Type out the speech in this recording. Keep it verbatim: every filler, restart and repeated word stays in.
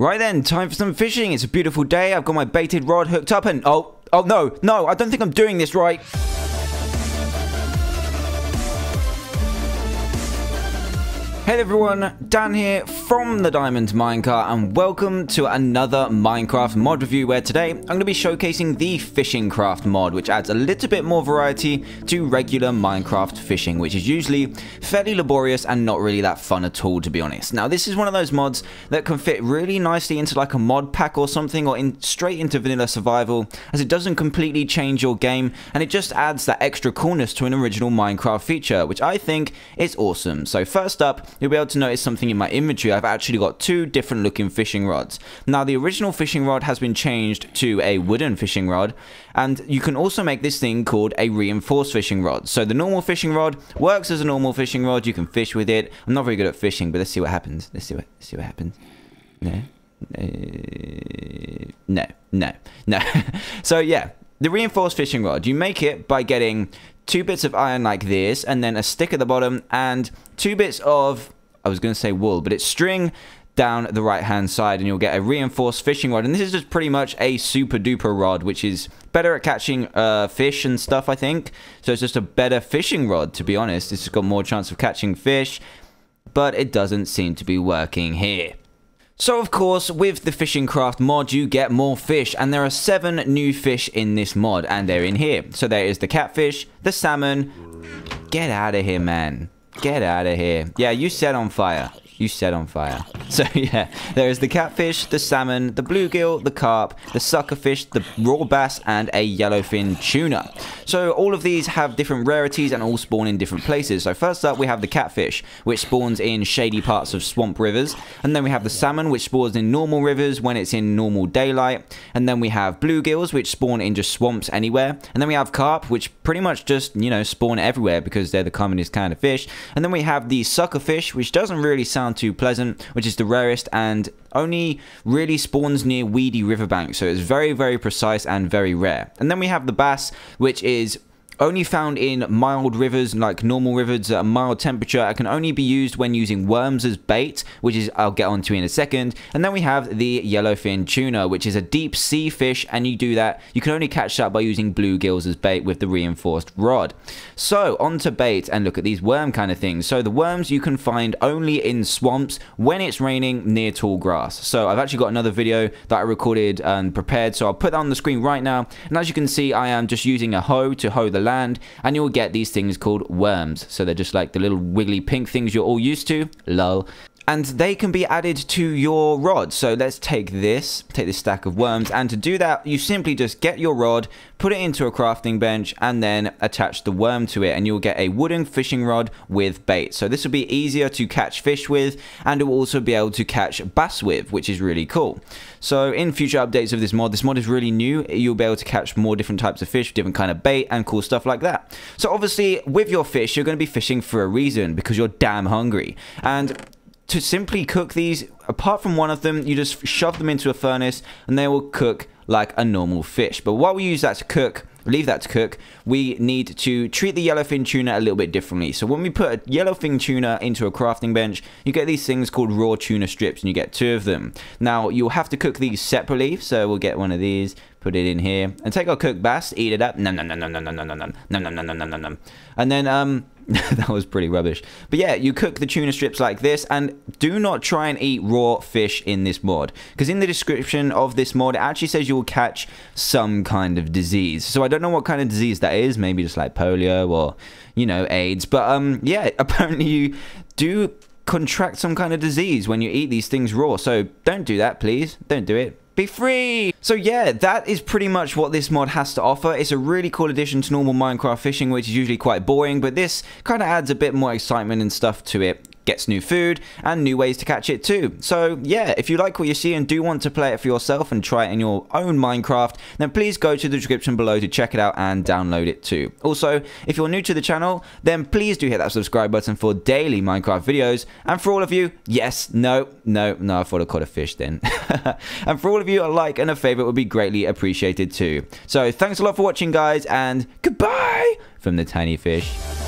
Right then, time for some fishing. It's a beautiful day. I've got my baited rod hooked up and... Oh, oh no, no, I don't think I'm doing this right. Hey everyone, Dan here from The Diamond Minecart and welcome to another Minecraft mod review where today I'm going to be showcasing the Fishing Craft mod, which adds a little bit more variety to regular Minecraft fishing, which is usually fairly laborious and not really that fun at all, to be honest. Now this is one of those mods that can fit really nicely into like a mod pack or something, or in straight into vanilla survival, as it doesn't completely change your game and it just adds that extra coolness to an original Minecraft feature, which I think is awesome. So first up, you'll be able to notice something in my inventory. I've actually got two different looking fishing rods. Now the original fishing rod has been changed to a wooden fishing rod, and you can also make this thing called a reinforced fishing rod. So the normal fishing rod works as a normal fishing rod. You can fish with it. I'm not very good at fishing, but let's see what happens. Let's see what, let's see what happens. No, uh, no, no, no. So yeah, the reinforced fishing rod, you make it by getting two bits of iron like this, and then a stick at the bottom, and two bits of, I was going to say wool, but it's string down the right hand side, and you'll get a reinforced fishing rod. And this is just pretty much a super duper rod, which is better at catching uh, fish and stuff, I think. So it's just a better fishing rod, to be honest. It's got more chance of catching fish, but it doesn't seem to be working here. So of course, with the Fishing Craft mod, you get more fish, and there are seven new fish in this mod, and they're in here. So there is the catfish, the salmon. Get out of here, man. Get out of here. Yeah, you set on fire. You set on fire. So yeah, there is the catfish, the salmon, the bluegill, the carp, the suckerfish, the raw bass, and a yellowfin tuna. So all of these have different rarities and all spawn in different places. So first up we have the catfish, which spawns in shady parts of swamp rivers. And then we have the salmon, which spawns in normal rivers when it's in normal daylight. And then we have bluegills, which spawn in just swamps anywhere. And then we have carp, which pretty much just, you know, spawn everywhere because they're the commonest kind of fish. And then we have the suckerfish, which doesn't really sound too pleasant, which is the rarest and only really spawns near weedy riverbanks. So it's very, very precise and very rare. And then we have the bass, which is is only found in mild rivers, like normal rivers at a mild temperature. It can only be used when using worms as bait, which is I'll get onto in a second. And then we have the yellowfin tuna, which is a deep sea fish, and you do that, you can only catch that by using bluegills as bait with the reinforced rod. So onto bait, and look at these worm kind of things. So the worms you can find only in swamps when it's raining near tall grass. So I've actually got another video that I recorded and prepared, so I'll put that on the screen right now. And as you can see, I am just using a hoe to hoe the land, and you'll get these things called worms. So they're just like the little wiggly pink things you're all used to, lol. And they can be added to your rod. So let's take this, take this stack of worms, and to do that, you simply just get your rod, put it into a crafting bench, and then attach the worm to it, and you'll get a wooden fishing rod with bait. So this will be easier to catch fish with, and it will also be able to catch bass with, which is really cool. So in future updates of this mod, this mod is really new, you'll be able to catch more different types of fish, different kind of bait, and cool stuff like that. So obviously, with your fish, you're going to be fishing for a reason, because you're damn hungry. And to simply cook these, apart from one of them, you just shove them into a furnace and they will cook like a normal fish. But while we use that to cook, leave that to cook, we need to treat the yellowfin tuna a little bit differently. So when we put a yellowfin tuna into a crafting bench, you get these things called raw tuna strips, and you get two of them. Now you'll have to cook these separately, so we'll get one of these, put it in here, and take our cooked bass, eat it up, nom nom nom nom nom nom nom nom nom nom nom nom nom nom nom, and then um that was pretty rubbish. But yeah, you cook the tuna strips like this, and do not try and eat raw fish in this mod, because in the description of this mod it actually says you will catch some kind of disease. So I don't know what kind of disease that is, maybe just like polio or, you know, AIDS, but um yeah, apparently you do contract some kind of disease when you eat these things raw, so don't do that, please, don't do it. Be free. So yeah, that is pretty much what this mod has to offer. It's a really cool addition to normal Minecraft fishing, which is usually quite boring, but this kind of adds a bit more excitement and stuff to it. Gets new food and new ways to catch it too. So yeah, if you like what you see and do want to play it for yourself and try it in your own Minecraft, then please go to the description below to check it out and download it too. Also, if you're new to the channel, then please do hit that subscribe button for daily Minecraft videos. And for all of you, yes, no, no, no, I thought I caught a fish then. And for all of you, a like and a favorite would be greatly appreciated too. So thanks a lot for watching, guys, and goodbye from the tiny fish.